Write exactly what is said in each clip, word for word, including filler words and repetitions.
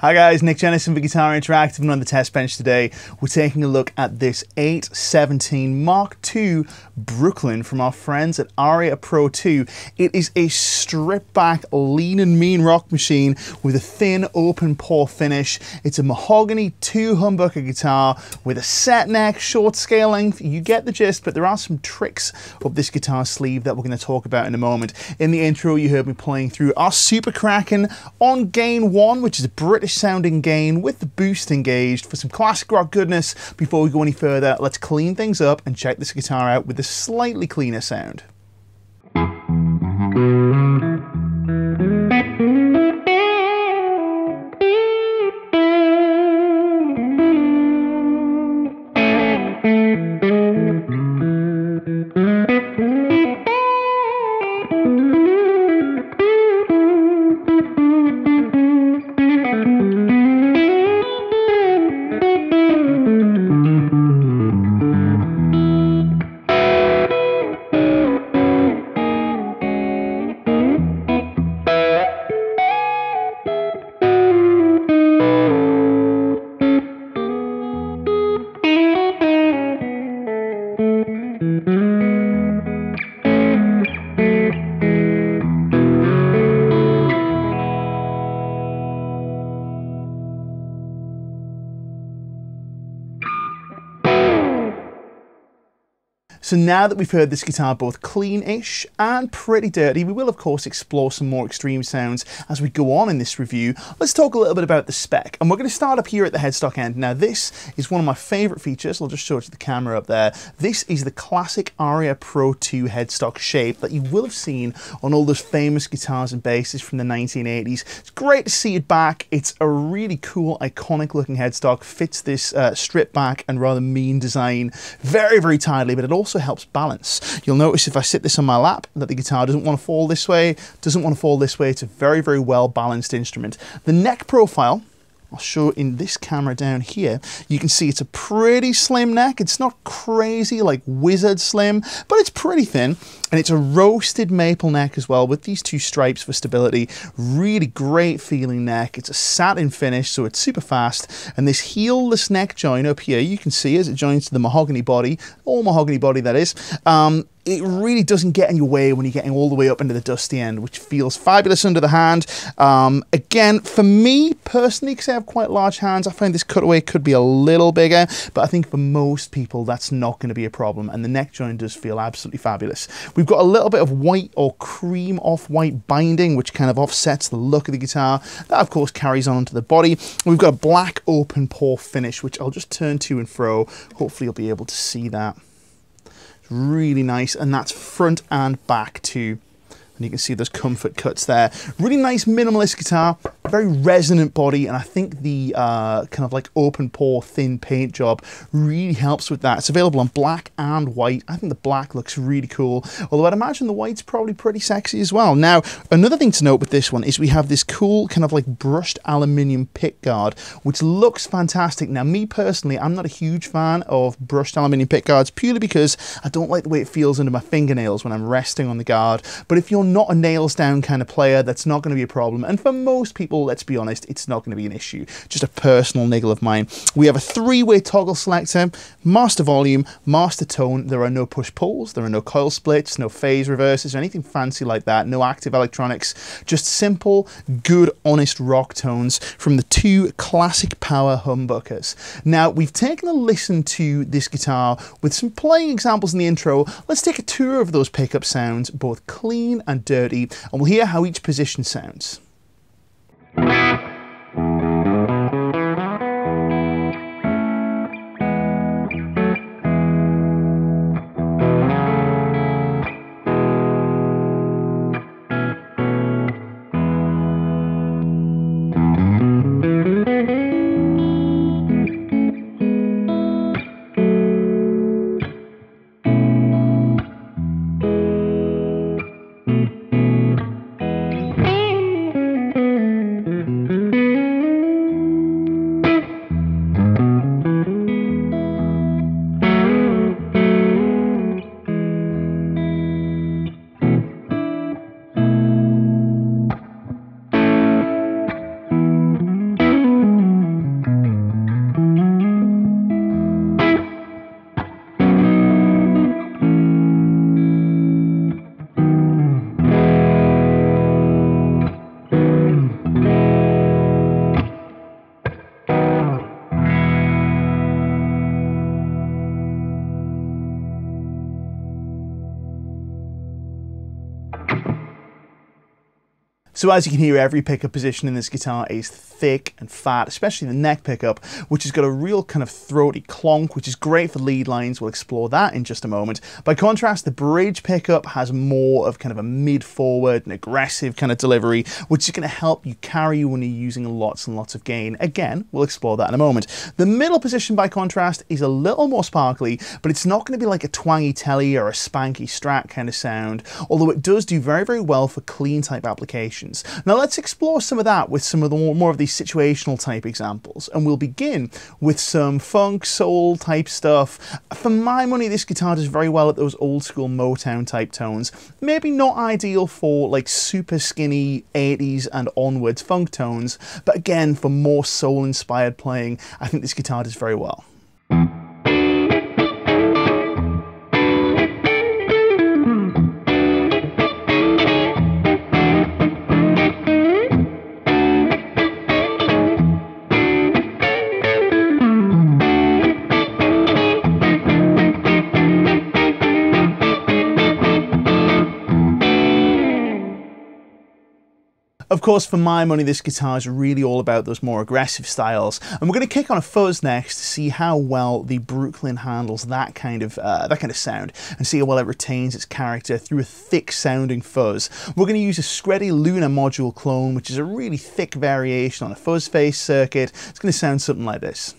Hi guys, Nick Jennison for Guitar Interactive, and on the test bench today we're taking a look at this eight seventeen mark two Brooklyn from our friends at Aria Pro two. It is a stripped back, lean and mean rock machine with a thin open pore finish. It's a mahogany two humbucker guitar with a set neck, short scale length. You get the gist, but there are some tricks of this guitar sleeve that we're going to talk about in a moment. In the intro you heard me playing through our Super Kraken on gain one, which is a British sounding gain with the boost engaged for some classic rock goodness. Before we go any further, let's clean things up and check this guitar out with a slightly cleaner sound. So now that we've heard this guitar both clean-ish and pretty dirty, we will of course explore some more extreme sounds as we go on in this review. Let's talk a little bit about the spec, and we're going to start up here at the headstock end. Now this is one of my favourite features. I'll just show it to the camera up there. This is the classic Aria Pro two headstock shape that you will have seen on all those famous guitars and basses from the nineteen eighties. It's great to see it back. It's a really cool, iconic looking headstock. Fits this uh, stripped back and rather mean design very, very tightly, but it also also helps balance. You'll notice if I sit this on my lap that the guitar doesn't want to fall this way, doesn't want to fall this way. It's a very, very well balanced instrument. The neck profile, I'll show in this camera down here, you can see it's a pretty slim neck. It's not crazy like wizard slim, but it's pretty thin, and it's a roasted maple neck as well with these two stripes for stability. Really great feeling neck. It's a satin finish, so it's super fast, and this heelless neck join up here, you can see as it joins to the mahogany body, all mahogany body that is, um, it really doesn't get in your way when you're getting all the way up into the dusty end, which feels fabulous under the hand. Um, again, for me personally, because I have quite large hands, I find this cutaway could be a little bigger, but I think for most people that's not going to be a problem, and the neck joint does feel absolutely fabulous. We've got a little bit of white or cream off-white binding, which kind of offsets the look of the guitar. That of course carries on to the body. We've got a black open pore finish, which I'll just turn to and fro. Hopefully you'll be able to see that. Really nice, and that's front and back too, and you can see those comfort cuts there. Really nice minimalist guitar, very resonant body, and I think the uh, kind of like open pore thin paint job really helps with that. It's available on black and white. I think the black looks really cool, although I'd imagine the white's probably pretty sexy as well. Now another thing to note with this one is we have this cool kind of like brushed aluminium pick guard, which looks fantastic. Now me personally, I'm not a huge fan of brushed aluminium pick guards purely because I don't like the way it feels under my fingernails when I'm resting on the guard, but if you're I'm not a nails down kind of player. That's not going to be a problem. And for most people, let's be honest, it's not going to be an issue. Just a personal niggle of mine. We have a three-way toggle selector, master volume, master tone. There are no push pulls. There are no coil splits, no phase reverses, or anything fancy like that. No active electronics. Just simple, good, honest rock tones from the two classic power humbuckers. Now, we've taken a listen to this guitar with some playing examples in the intro. Let's take a tour of those pickup sounds, both clean and dirty, and we'll hear how each position sounds. So as you can hear, every pickup position in this guitar is thick and fat, especially the neck pickup, which has got a real kind of throaty clonk, which is great for lead lines. We'll explore that in just a moment. By contrast, the bridge pickup has more of kind of a mid-forward and aggressive kind of delivery, which is going to help you carry when you're using lots and lots of gain. Again, we'll explore that in a moment. The middle position, by contrast, is a little more sparkly, but it's not going to be like a twangy telly or a spanky strat kind of sound, although it does do very, very well for clean type applications. Now let's explore some of that with some of the more, more of these situational type examples, and we'll begin with some funk, soul type stuff. For my money, this guitar does very well at those old school Motown type tones. Maybe not ideal for like super skinny eighties and onwards funk tones, but again, for more soul inspired playing, I think this guitar does very well. Of course, for my money, this guitar is really all about those more aggressive styles, and we're going to kick on a fuzz next to see how well the Brooklyn handles that kind of uh, that kind of sound, and see how well it retains its character through a thick-sounding fuzz. We're going to use a Screddy Lunar module clone, which is a really thick variation on a fuzz face circuit. It's going to sound something like this.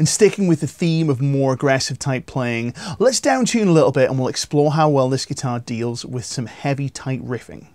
And sticking with the theme of more aggressive type playing, let's downtune a little bit and we'll explore how well this guitar deals with some heavy tight riffing.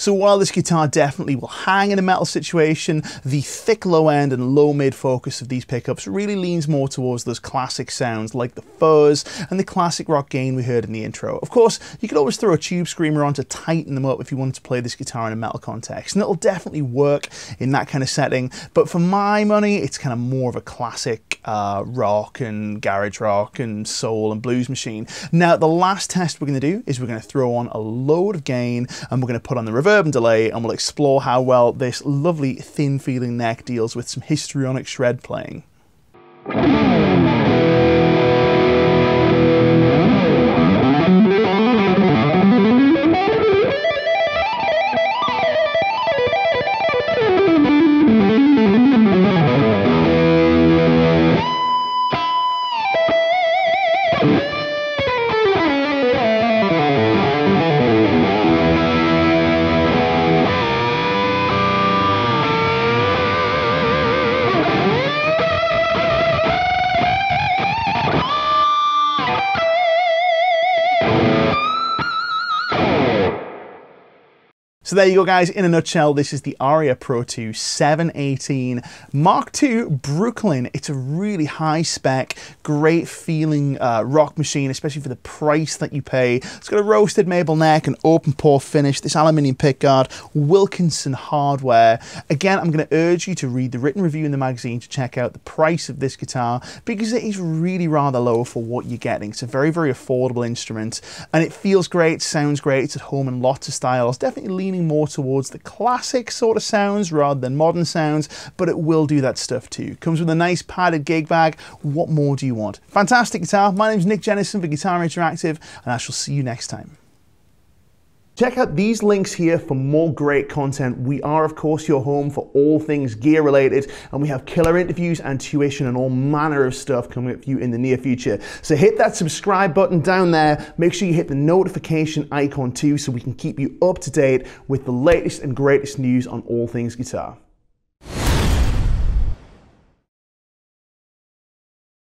So while this guitar definitely will hang in a metal situation, the thick low end and low mid focus of these pickups really leans more towards those classic sounds like the fuzz and the classic rock gain we heard in the intro. Of course, you could always throw a tube screamer on to tighten them up if you wanted to play this guitar in a metal context, and it'll definitely work in that kind of setting. But for my money, it's kind of more of a classic uh, rock and garage rock and soul and blues machine. Now, the last test we're going to do is we're going to throw on a load of gain and we're going to put on the reverb and delay, and we'll explore how well this lovely thin feeling neck deals with some histrionic shred playing. So there you go, guys. In a nutshell, this is the Aria Pro two seven eighteen mark two Brooklyn. It's a really high spec, great feeling uh, rock machine, especially for the price that you pay. It's got a roasted maple neck, an open pore finish, this aluminium pickguard, Wilkinson hardware. Again, I'm going to urge you to read the written review in the magazine to check out the price of this guitar, because it is really rather low for what you're getting. It's a very, very affordable instrument, and it feels great, sounds great. It's at home in lots of styles, definitely leaning more towards the classic sort of sounds rather than modern sounds, but it will do that stuff too. Comes with a nice padded gig bag. What more do you want? Fantastic guitar. My name's Nick Jennison for Guitar Interactive, and I shall see you next time. Check out these links here for more great content. We are, of course, your home for all things gear related, and we have killer interviews and tuition and all manner of stuff coming up for you in the near future. So hit that subscribe button down there. Make sure you hit the notification icon too, so we can keep you up to date with the latest and greatest news on all things guitar.